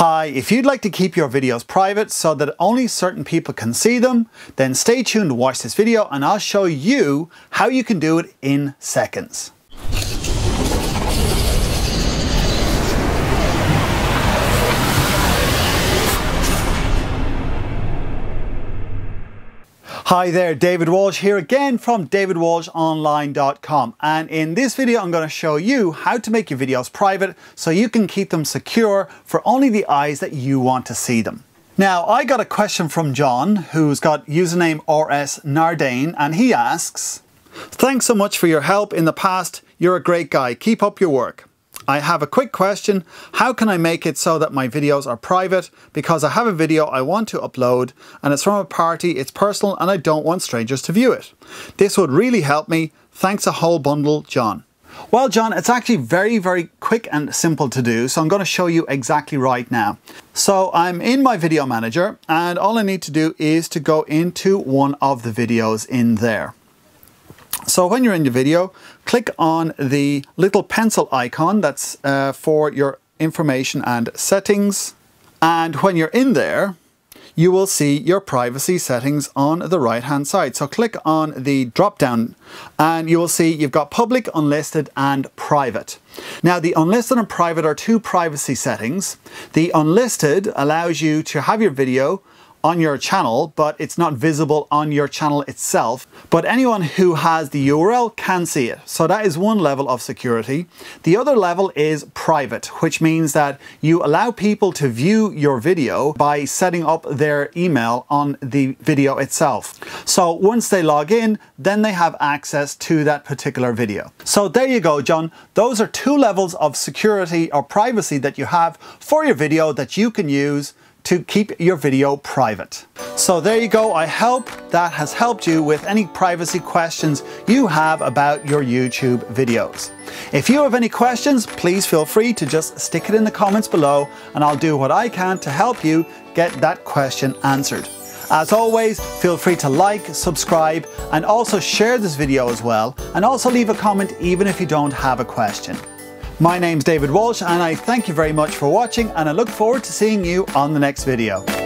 Hi, if you'd like to keep your videos private so that only certain people can see them, then stay tuned to watch this video and I'll show you how you can do it in seconds. Hi there, David Walsh here again from davidwalshonline.com, and in this video I'm going to show you how to make your videos private so you can keep them secure for only the eyes that you want to see them. Now, I got a question from John, who's got username RsNardane, and he asks, "Thanks so much for your help in the past. You're a great guy. Keep up your work. I have a quick question. How can I make it so that my videos are private? Because I have a video I want to upload and it's from a party, it's personal, and I don't want strangers to view it. This would really help me. Thanks a whole bundle, John." Well, John, it's actually very quick and simple to do, so I'm going to show you exactly right now. So I'm in my video manager and all I need to do is to go into one of the videos in there. So when you're in your video, click on the little pencil icon that's for your information and settings. And when you're in there, you will see your privacy settings on the right hand side. So click on the drop down and you will see you've got public, unlisted and private. Now the unlisted and private are two privacy settings. The unlisted allows you to have your video on your channel, but it's not visible on your channel itself, but anyone who has the URL can see it. So that is one level of security. The other level is private, which means that you allow people to view your video by setting up their email on the video itself. So once they log in, then they have access to that particular video. So there you go, John. Those are two levels of security or privacy that you have for your video that you can use to keep your video private. So there you go. I hope that has helped you with any privacy questions you have about your YouTube videos. If you have any questions, please feel free to just stick it in the comments below and I'll do what I can to help you get that question answered. As always, feel free to like, subscribe, and also share this video as well, and also leave a comment even if you don't have a question. My name's David Walsh and I thank you very much for watching, and I look forward to seeing you on the next video.